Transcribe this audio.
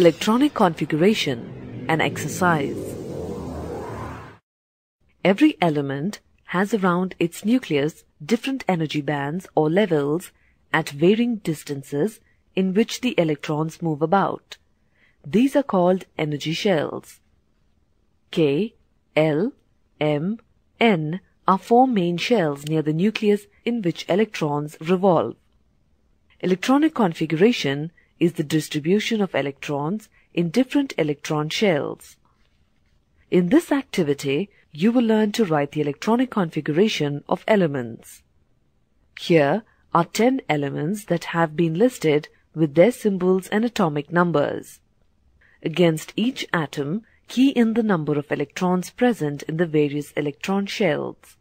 electronic configuration and exercise. Every element has around its nucleus different energy bands or levels at varying distances in which the electrons move about. These are called energy shells. K, L, M, N are four main shells near the nucleus in which electrons revolve. Electronic configuration is the distribution of electrons in different electron shells. In this activity, you will learn to write the electronic configuration of elements. Here are 10 elements that have been listed with their symbols and atomic numbers. Against each atom, key in the number of electrons present in the various electron shells.